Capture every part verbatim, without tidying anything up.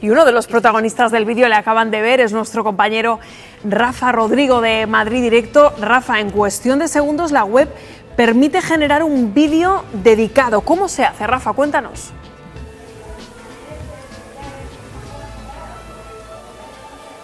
Y uno de los protagonistas del vídeo, le acaban de ver, es nuestro compañero Rafa Rodrigo de Madrid Directo. Rafa, en cuestión de segundos la web permite generar un vídeo dedicado. ¿Cómo se hace, Rafa? Cuéntanos.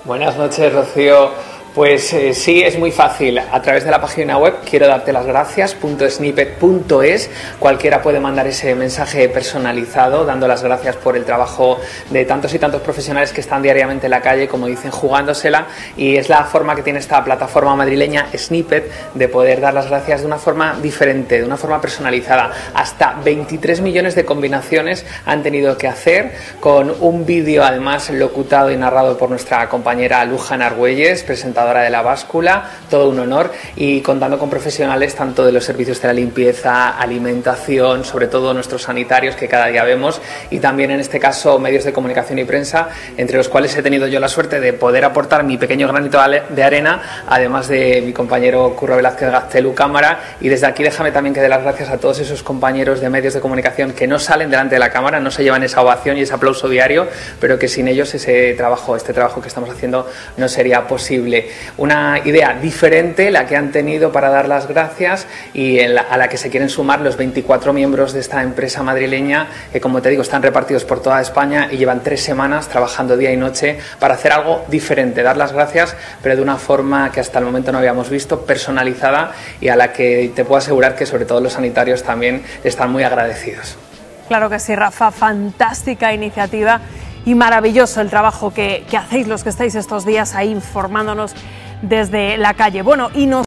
Buenas noches, Rocío. Pues eh, sí, es muy fácil. A través de la página web quiero darte las gracias punto snippet punto es. Cualquiera puede mandar ese mensaje personalizado dando las gracias por el trabajo de tantos y tantos profesionales que están diariamente en la calle, como dicen, jugándosela. Y es la forma que tiene esta plataforma madrileña Snippet de poder dar las gracias de una forma diferente, de una forma personalizada. Hasta veintitrés millones de combinaciones han tenido que hacer con un vídeo, además locutado y narrado por nuestra compañera Luján Argüelles, presentado de la báscula, todo un honor, y contando con profesionales tanto de los servicios de la limpieza, alimentación, sobre todo nuestros sanitarios que cada día vemos, y también en este caso medios de comunicación y prensa, entre los cuales he tenido yo la suerte de poder aportar mi pequeño granito de arena, además de mi compañero Curro Velázquez Gaztelu Cámara. Y desde aquí déjame también que dé las gracias a todos esos compañeros de medios de comunicación que no salen delante de la cámara, no se llevan esa ovación y ese aplauso diario, pero que sin ellos ese trabajo, este trabajo que estamos haciendo no sería posible. Una idea diferente la que han tenido para dar las gracias, y en la, a la que se quieren sumar los veinticuatro miembros de esta empresa madrileña que, como te digo, están repartidos por toda España y llevan tres semanas trabajando día y noche para hacer algo diferente, dar las gracias, pero de una forma que hasta el momento no habíamos visto, personalizada, y a la que te puedo asegurar que sobre todo los sanitarios también están muy agradecidos. Claro que sí, Rafa, fantástica iniciativa. Y maravilloso el trabajo que, que hacéis los que estáis estos días ahí informándonos desde la calle. Bueno, y nos